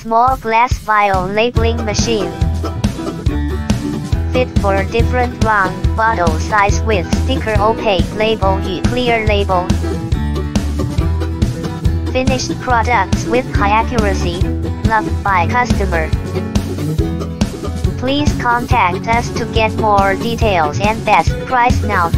small glass vial labeling machine. Fit for different round bottle size with sticker opaque label and clear label. Finished products with high accuracy, loved by customer. Please contact us to get more details and best price now.